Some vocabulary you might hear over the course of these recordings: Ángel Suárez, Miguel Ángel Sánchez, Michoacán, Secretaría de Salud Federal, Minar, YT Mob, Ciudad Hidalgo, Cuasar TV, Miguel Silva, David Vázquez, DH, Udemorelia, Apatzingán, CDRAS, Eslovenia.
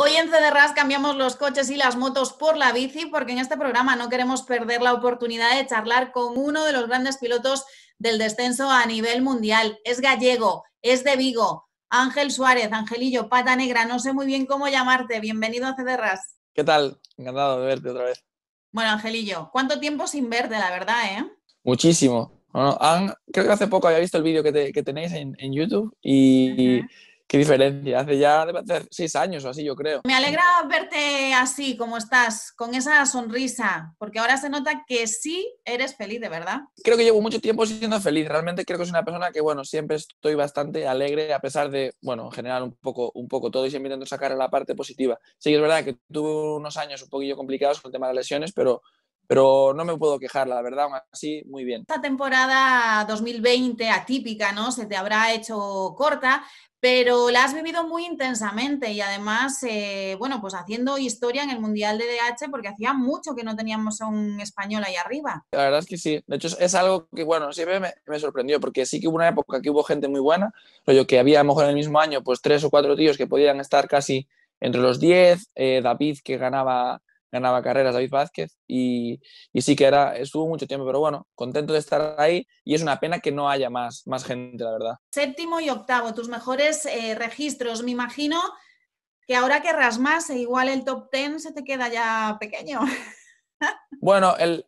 Hoy en CDRAS cambiamos los coches y las motos por la bici, porque en este programa no queremos perder la oportunidad de charlar con uno de los grandes pilotos del descenso a nivel mundial. Es gallego, es de Vigo, Ángel Suárez, Angelillo, pata negra, no sé muy bien cómo llamarte. Bienvenido a CDRAS. ¿Qué tal? Encantado de verte otra vez. Bueno, Angelillo, ¿cuánto tiempo sin verte, la verdad, eh? Muchísimo. Bueno, creo que hace poco había visto el vídeo que tenéis en YouTube y... Uh-huh. Qué diferencia, hace ya 6 años o así, yo creo. Me alegra verte así, como estás, con esa sonrisa, porque ahora se nota que sí eres feliz, de verdad. Creo que llevo mucho tiempo siendo feliz, realmente creo que soy una persona que, bueno, siempre estoy bastante alegre, a pesar de, bueno, en general un poco todo, y siempre intento sacar la parte positiva. Sí que es verdad que tuve unos años un poquillo complicados con el tema de las lesiones, pero no me puedo quejar, la verdad, aún así, muy bien. Esta temporada 2020 atípica, ¿no? Se te habrá hecho corta, pero la has vivido muy intensamente y además, bueno, pues haciendo historia en el Mundial de DH, porque hacía mucho que no teníamos a un español ahí arriba. La verdad es que sí. De hecho, es algo que, bueno, siempre me sorprendió, porque sí que hubo una época que hubo gente muy buena, rollo que había a lo mejor en el mismo año pues 3 o 4 tíos que podían estar casi entre los 10, David que ganaba carreras, David Vázquez, y sí que estuvo mucho tiempo, pero bueno, contento de estar ahí, y es una pena que no haya más gente, la verdad. 7º y 8º, tus mejores registros. Me imagino que ahora querrás más, e igual el top 10 se te queda ya pequeño. Bueno, el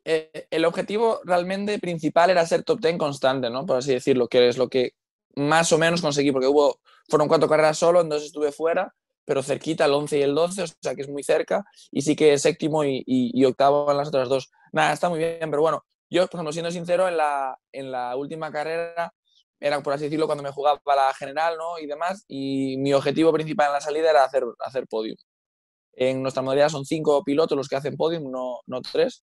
objetivo realmente principal era ser top 10 constante, ¿no? Por así decirlo, que es lo que más o menos conseguí, porque fueron 4 carreras solo, entonces estuve fuera, pero cerquita, el 11 y el 12, o sea que es muy cerca, y sí que 7º y 8º en las otras 2. Nada, está muy bien, pero bueno, yo, por ejemplo, siendo sincero, en la última carrera, era, por así decirlo, cuando me jugaba la general, ¿no? Y demás, y mi objetivo principal en la salida era hacer podium. En nuestra modalidad son 5 pilotos los que hacen podium, no 3,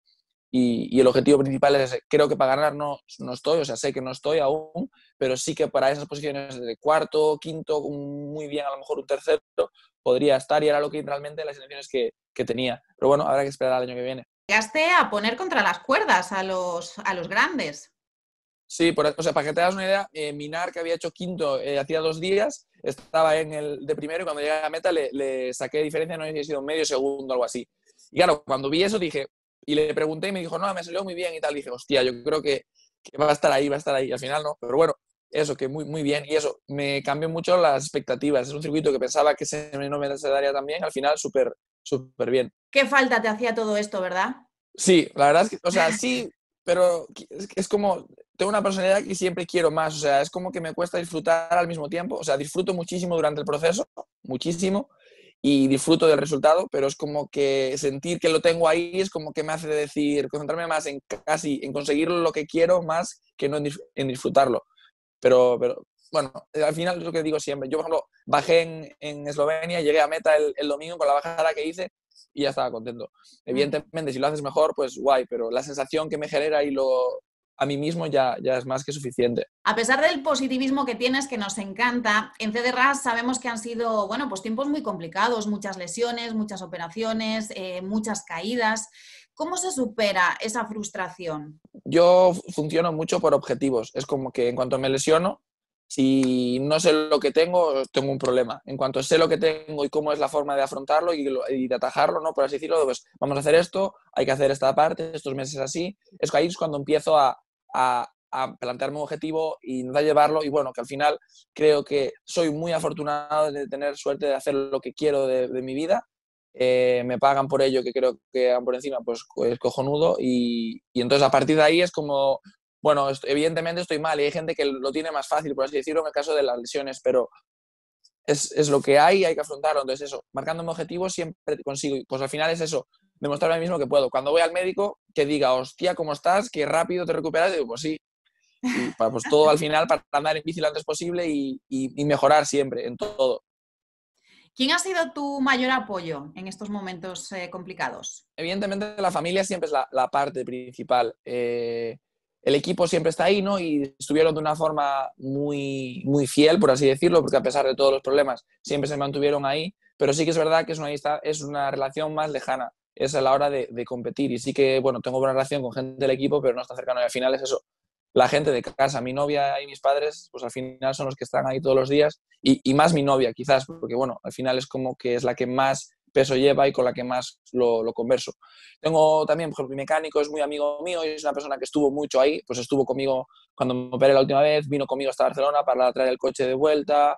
y el objetivo principal es ese. Creo que para ganar no estoy, o sea, sé que no estoy aún, pero sí que para esas posiciones de 4º, 5º, muy bien, a lo mejor un 3º, podría estar, y era lo que realmente las intenciones que tenía. Pero bueno, habrá que esperar al año que viene. Llegaste a poner contra las cuerdas a los grandes. Sí, o sea, para que te hagas una idea, Minar, que había hecho 5º hacía 2 días, estaba en el de primero, y cuando llegué a la meta le saqué diferencia, no había sido medio segundo, algo así. Y claro, cuando vi eso dije, y le pregunté y me dijo, no, me salió muy bien y tal. Y dije, hostia, yo creo que va a estar ahí. Y al final no, pero bueno. Eso, que muy, muy bien, y eso, me cambió mucho las expectativas. Es un circuito que pensaba que no me daría tan bien, al final súper, súper bien. ¿Qué falta te hacía todo esto, verdad? Sí, la verdad es que, o sea, sí, pero es como, tengo una personalidad que siempre quiero más, o sea, es como que me cuesta disfrutar al mismo tiempo, o sea, disfruto muchísimo durante el proceso, muchísimo, y disfruto del resultado, pero es como que sentir que lo tengo ahí es como que me hace decir, concentrarme más en casi, en conseguir lo que quiero más que no en disfrutarlo. Pero bueno, al final es lo que digo siempre. Yo, por ejemplo, bajé en Eslovenia, llegué a meta el domingo con la bajada que hice y ya estaba contento. Evidentemente, si lo haces mejor, pues guay, pero la sensación que me genera y a mí mismo ya es más que suficiente. A pesar del positivismo que tienes, que nos encanta, en CDRAS sabemos que han sido, bueno, pues tiempos muy complicados, muchas lesiones, muchas operaciones, muchas caídas. ¿Cómo se supera esa frustración? Yo funciono mucho por objetivos. Es como que en cuanto me lesiono, si no sé lo que tengo, tengo un problema. En cuanto sé lo que tengo y cómo es la forma de afrontarlo y de atajarlo, ¿no? Por así decirlo, pues vamos a hacer esto, hay que hacer esta parte, estos meses así. Es que ahí es cuando empiezo a plantearme un objetivo y intentar llevarlo. Y bueno, que al final creo que soy muy afortunado de tener suerte de hacer lo que quiero de mi vida. Me pagan por ello, que creo que por encima pues es cojonudo, y entonces a partir de ahí es como, bueno, evidentemente estoy mal y hay gente que lo tiene más fácil, por así decirlo, en el caso de las lesiones, pero es lo que hay que afrontarlo. Entonces eso, marcándome objetivos siempre consigo, pues al final es eso, demostrarme a mí mismo que puedo. Cuando voy al médico que diga, hostia, ¿cómo estás? ¿Qué rápido te recuperas? Y digo, pues sí. Y pues todo al final para andar en bici lo antes posible y mejorar siempre en todo. ¿Quién ha sido tu mayor apoyo en estos momentos complicados? Evidentemente la familia siempre es la parte principal. El equipo siempre está ahí, ¿no? Y estuvieron de una forma muy, muy fiel, por así decirlo, porque a pesar de todos los problemas siempre se mantuvieron ahí. Pero sí que es verdad que es una relación más lejana. Es a la hora de competir. Y sí que, bueno, tengo buena relación con gente del equipo, pero no es tan cercano. Y al final es eso. la gente de casa, mi novia y mis padres, pues al final son los que están ahí todos los días, y más mi novia quizás, porque bueno, al final es como que es la que más peso lleva y con la que más lo converso. Tengo también, por ejemplo, mi mecánico es muy amigo mío y es una persona que estuvo mucho ahí, pues estuvo conmigo cuando me operé la última vez, vino conmigo hasta Barcelona para traer el coche de vuelta,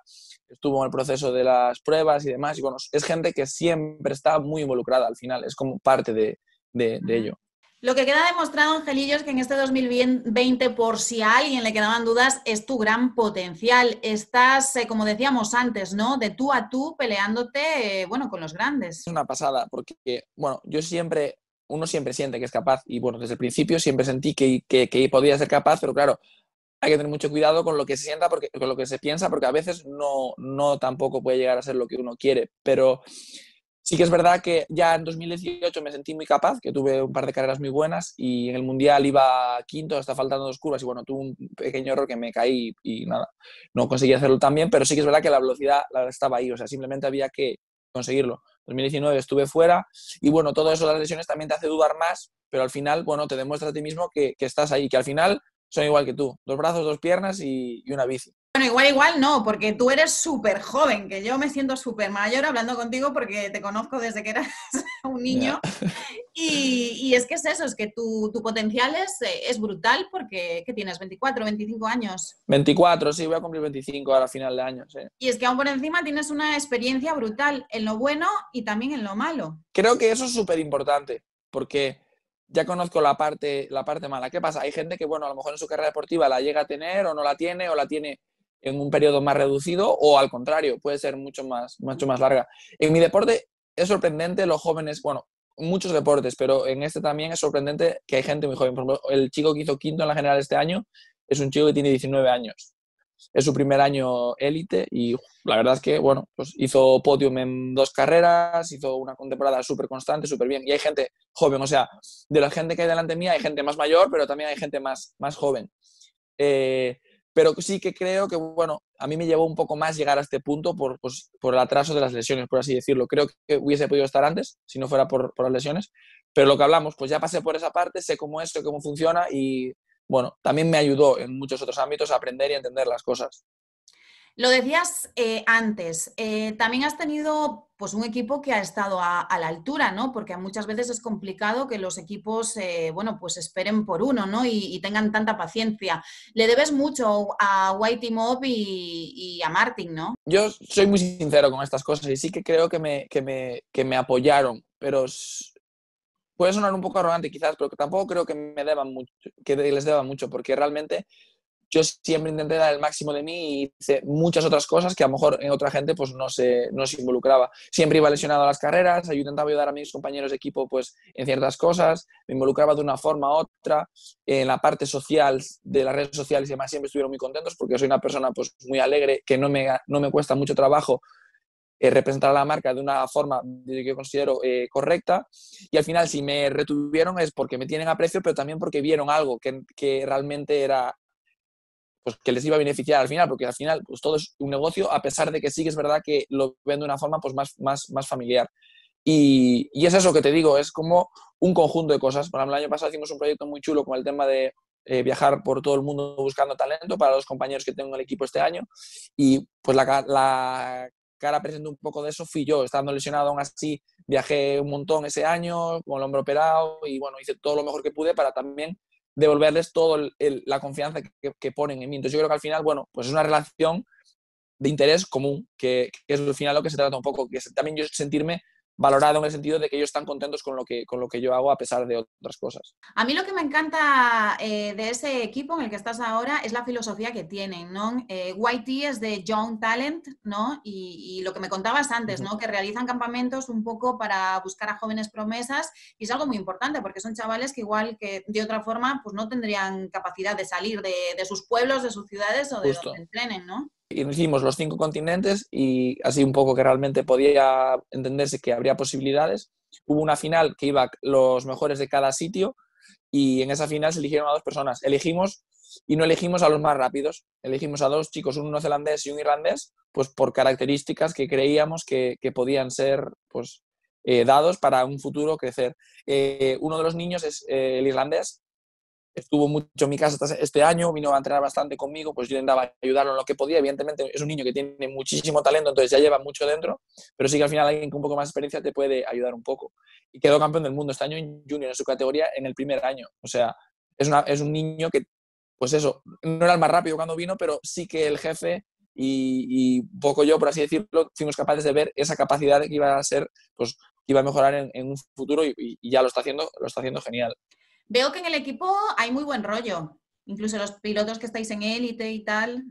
estuvo en el proceso de las pruebas y demás, y bueno, es gente que siempre está muy involucrada al final, es como parte de ello. Lo que queda demostrado, Angelillo, es que en este 2020, por si a alguien le quedaban dudas, es tu gran potencial. Estás, como decíamos antes, ¿no?, de tú a tú peleándote, bueno, con los grandes. Es una pasada porque, bueno, yo siempre, uno siempre siente que es capaz y, bueno, desde el principio siempre sentí que podía ser capaz, pero claro, hay que tener mucho cuidado con lo que se sienta, porque, con lo que se piensa, porque a veces no tampoco puede llegar a ser lo que uno quiere, pero... Sí que es verdad que ya en 2018 me sentí muy capaz, que tuve un par de carreras muy buenas y en el Mundial iba quinto, hasta faltando 2 curvas y bueno, tuve un pequeño error que me caí y nada, no conseguí hacerlo tan bien, pero sí que es verdad que la velocidad estaba ahí, o sea, simplemente había que conseguirlo. En 2019 estuve fuera y bueno, todo eso de las lesiones también te hace dudar más, pero al final, bueno, te demuestras a ti mismo que estás ahí, que al final son igual que tú, 2 brazos, 2 piernas y una bici. Bueno, igual no, porque tú eres súper joven, que yo me siento súper mayor hablando contigo porque te conozco desde que eras un niño. Yeah. Y es que es eso, es que tu potencial es brutal porque, ¿qué tienes? ¿24, 25 años? 24, sí, voy a cumplir 25 ahora a final de año, sí. Y es que aún por encima tienes una experiencia brutal en lo bueno y también en lo malo. Creo que eso es súper importante porque... ya conozco la parte mala. ¿Qué pasa? Hay gente que, bueno, a lo mejor en su carrera deportiva la llega a tener o no la tiene, o la tiene en un periodo más reducido, o al contrario, puede ser mucho más larga. En mi deporte es sorprendente los jóvenes, bueno, muchos deportes, pero en este también es sorprendente que hay gente muy joven. Por ejemplo, el chico que hizo quinto en la general este año es un chico que tiene 19 años. Es su primer año élite y la verdad es que, bueno, pues hizo podium en 2 carreras, hizo una temporada súper constante, súper bien. Y hay gente joven, o sea, de la gente que hay delante mía hay gente más mayor, pero también hay gente más joven. Pero sí que creo que, bueno, a mí me llevó un poco más llegar a este punto por el atraso de las lesiones, por así decirlo. Creo que hubiese podido estar antes, si no fuera por las lesiones. Pero lo que hablamos, pues ya pasé por esa parte, sé cómo es, sé cómo funciona y... bueno, también me ayudó en muchos otros ámbitos a aprender y a entender las cosas. Lo decías antes, también has tenido pues, un equipo que ha estado a la altura, ¿no? Porque muchas veces es complicado que los equipos bueno, pues esperen por uno, ¿no? Y tengan tanta paciencia. Le debes mucho a YT Mob y a Martin, ¿no? Yo soy muy sincero con estas cosas y sí que creo que me apoyaron, pero... puede sonar un poco arrogante quizás, pero tampoco creo que les deba mucho, porque realmente yo siempre intenté dar el máximo de mí y hice muchas otras cosas que a lo mejor en otra gente pues no se involucraba. Siempre iba lesionado a las carreras, yo intentaba ayudar a mis compañeros de equipo pues, en ciertas cosas, me involucraba de una forma u otra. En la parte social, de las redes sociales y demás, siempre estuvieron muy contentos porque soy una persona pues, muy alegre, que no me cuesta mucho trabajo representar a la marca de una forma que yo considero correcta, y al final si me retuvieron es porque me tienen aprecio, pero también porque vieron algo que realmente era pues, que les iba a beneficiar al final, porque al final pues, todo es un negocio, a pesar de que sí que es verdad que lo ven de una forma pues, más familiar. Y es eso que te digo, es como un conjunto de cosas. Por ejemplo, el año pasado hicimos un proyecto muy chulo con el tema de viajar por todo el mundo buscando talento para los compañeros que tengo en el equipo este año, y pues la cara presente un poco de eso fui yo, estando lesionado aún así, viajé un montón ese año con el hombro operado y bueno, hice todo lo mejor que pude para también devolverles toda la confianza que ponen en mí. Entonces yo creo que al final, bueno, pues es una relación de interés común, que es al final lo que se trata un poco, que también yo sentirme valorado en el sentido de que ellos están contentos con lo que yo hago a pesar de otras cosas. A mí lo que me encanta de ese equipo en el que estás ahora es la filosofía que tienen, ¿no? YT es de Young Talent, ¿no? Y lo que me contabas antes, ¿no? Que realizan campamentos un poco para buscar a jóvenes promesas, y es algo muy importante porque son chavales que igual que de otra forma pues no tendrían capacidad de salir de sus pueblos, de sus ciudades o de Justo. Donde entrenen, ¿no? Hicimos los 5 continentes y así un poco que realmente podía entenderse que habría posibilidades. Hubo una final que iba los mejores de cada sitio y en esa final se eligieron a 2 personas. Elegimos y no elegimos a los más rápidos. Elegimos a 2 chicos, un neozelandés y un irlandés, pues por características que creíamos que podían ser pues, dados para un futuro crecer. Uno de los niños es el irlandés, estuvo mucho en mi casa este año, vino a entrenar bastante conmigo, pues yo intentaba ayudarlo en lo que podía. Evidentemente es un niño que tiene muchísimo talento, entonces ya lleva mucho dentro, pero sí que al final alguien con un poco más de experiencia te puede ayudar un poco. Y quedó campeón del mundo este año en junior, en su categoría, en el primer año. O sea, es un niño que, pues eso, no era el más rápido cuando vino, pero sí que el jefe y poco yo, por así decirlo, fuimos capaces de ver esa capacidad que iba a ser, pues, que iba a mejorar en un futuro, y ya lo está haciendo genial. Veo que en el equipo hay muy buen rollo, incluso los pilotos que estáis en élite y tal.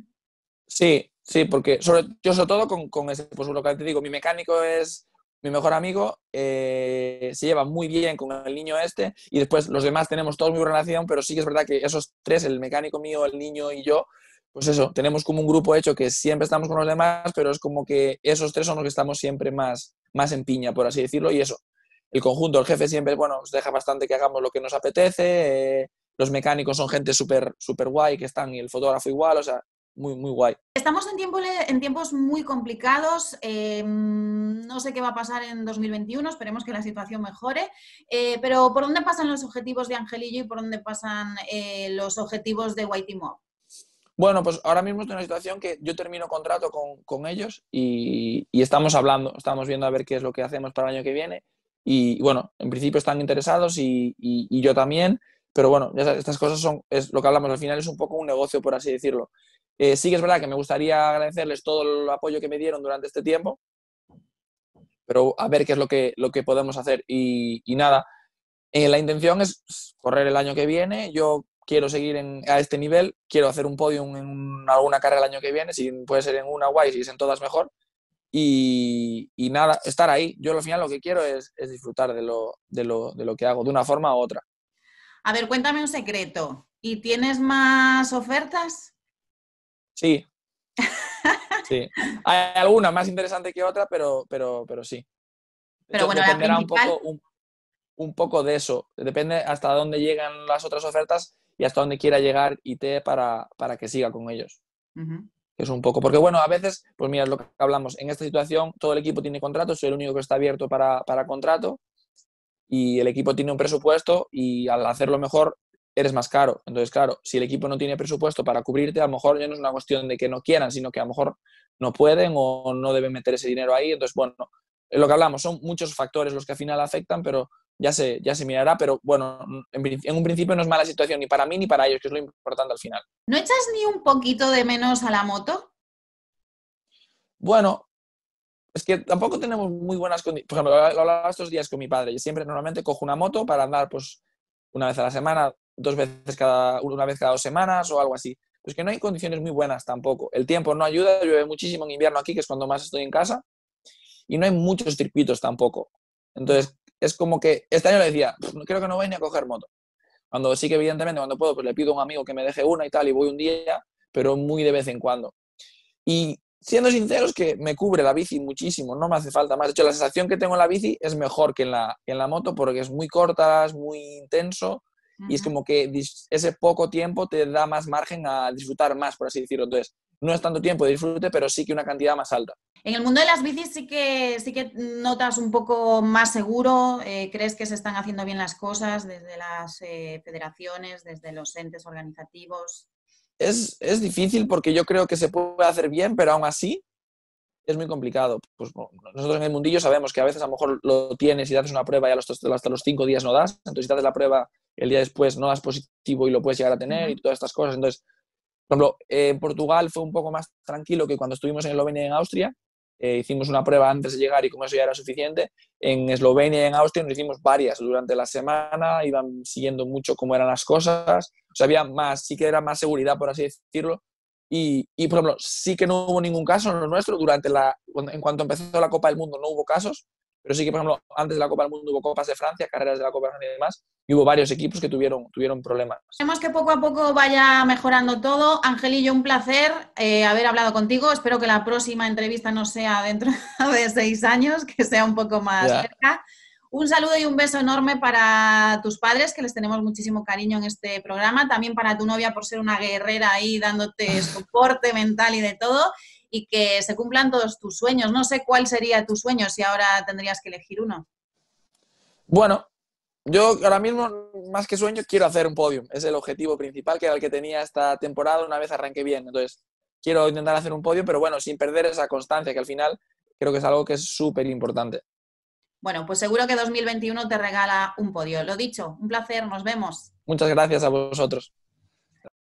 Sí, sí, porque sobre todo con ese, pues lo que te digo, mi mecánico es mi mejor amigo, se lleva muy bien con el niño este, y después los demás tenemos todos muy buena relación, pero sí que es verdad que esos tres, el mecánico mío, el niño y yo, pues eso, tenemos como un grupo hecho que siempre estamos con los demás, pero es como que esos tres son los que estamos siempre más en piña, por así decirlo, y eso. El conjunto, el jefe siempre, bueno, nos deja bastante que hagamos lo que nos apetece, los mecánicos son gente súper guay que están, y el fotógrafo igual, o sea, muy guay. Estamos en tiempos muy complicados, no sé qué va a pasar en 2021, esperemos que la situación mejore, pero ¿por dónde pasan los objetivos de Angelillo y por dónde pasan los objetivos de YT Mob? Bueno, pues ahora mismo estoy en una situación que yo termino contrato con ellos y estamos hablando, estamos viendo a ver qué es lo que hacemos para el año que viene. Y bueno, en principio están interesados y yo también, pero bueno, estas cosas es lo que hablamos, al final es un poco un negocio, por así decirlo. Sí que es verdad que me gustaría agradecerles todo el apoyo que me dieron durante este tiempo, pero a ver qué es lo que podemos hacer y nada. La intención es correr el año que viene, yo quiero seguir a este nivel, quiero hacer un podium en alguna carrera el año que viene, si puede ser en una guay, si es en todas mejor. Y nada, estar ahí. Yo al final lo que quiero es disfrutar de lo que hago, de una forma u otra. A ver, cuéntame un secreto. ¿Y tienes más ofertas? Sí. Sí. Hay alguna más interesante que otra, pero sí. Pero bueno, dependerá un poco de eso. Depende hasta dónde llegan las otras ofertas y hasta dónde quiera llegar IT para que siga con ellos. Uh-huh. Es un poco, porque bueno, a veces, pues mira, es lo que hablamos, en esta situación todo el equipo tiene contrato, soy el único que está abierto para contrato y el equipo tiene un presupuesto y al hacerlo mejor eres más caro. Entonces, claro, si el equipo no tiene presupuesto para cubrirte, a lo mejor ya no es una cuestión de que no quieran, sino que a lo mejor no pueden o no deben meter ese dinero ahí. Entonces, bueno, es lo que hablamos, son muchos factores los que al final afectan, pero ya se mirará, pero bueno, en un principio no es mala situación ni para mí ni para ellos, que es lo importante al final. ¿No echas ni un poquito de menos a la moto? Bueno, es que tampoco tenemos muy buenas condiciones. Por ejemplo, lo hablaba estos días con mi padre. Yo siempre normalmente cojo una moto para andar pues una vez a la semana, una vez cada 2 semanas o algo así. Pues que no hay condiciones muy buenas tampoco. El tiempo no ayuda, llueve muchísimo en invierno aquí, que es cuando más estoy en casa, y no hay muchos circuitos tampoco. Entonces, es como que este año le decía, creo que no voy ni a coger moto. Cuando sí que evidentemente, cuando puedo, pues le pido a un amigo que me deje una y tal, y voy un día, pero muy de vez en cuando. Y siendo sinceros, que me cubre la bici muchísimo, no me hace falta más. De hecho, la sensación que tengo en la bici es mejor que en la moto, porque es muy corta, es muy intenso, uh-huh. Y es como que ese poco tiempo te da más margen a disfrutar más, por así decirlo. Entonces, no es tanto tiempo de disfrute, pero sí que una cantidad más alta. En el mundo de las bicis sí que notas un poco más seguro, ¿crees que se están haciendo bien las cosas desde las federaciones, desde los entes organizativos? Es difícil porque yo creo que se puede hacer bien, pero aún así es muy complicado. Pues, bueno, nosotros en el mundillo sabemos que a veces a lo mejor lo tienes y haces una prueba y hasta los 5 días no das, entonces si te haces la prueba el día después no das positivo y lo puedes llegar a tener y todas estas cosas, entonces... Por ejemplo, en Portugal fue un poco más tranquilo que cuando estuvimos en Eslovenia y en Austria. Hicimos una prueba antes de llegar y con eso ya era suficiente. En Eslovenia y en Austria nos hicimos varias durante la semana, iban siguiendo mucho cómo eran las cosas. O sea, sí que era más seguridad, por así decirlo. Y por ejemplo, sí que no hubo ningún caso en lo nuestro. En cuanto empezó la Copa del Mundo no hubo casos, pero sí que, por ejemplo, antes de la Copa del Mundo hubo Copas de Francia, carreras de la Copa de Francia y demás, y hubo varios equipos que tuvieron problemas. Esperemos que poco a poco vaya mejorando todo. Angelillo, un placer haber hablado contigo. Espero que la próxima entrevista no sea dentro de 6 años, que sea un poco más cerca. Un saludo y un beso enorme para tus padres, que les tenemos muchísimo cariño en este programa. También para tu novia, por ser una guerrera ahí, dándote soporte mental y de todo. Y que se cumplan todos tus sueños. No sé cuál sería tu sueño si ahora tendrías que elegir uno. Bueno, Yo ahora mismo, más que sueño, quiero hacer un podium. Es el objetivo principal, que era el que tenía esta temporada una vez arranqué bien. Entonces, quiero intentar hacer un podium, pero bueno, sin perder esa constancia, que al final creo que es algo que es súper importante. Bueno, pues seguro que 2021 te regala un podio. Lo dicho, un placer, nos vemos. Muchas gracias a vosotros.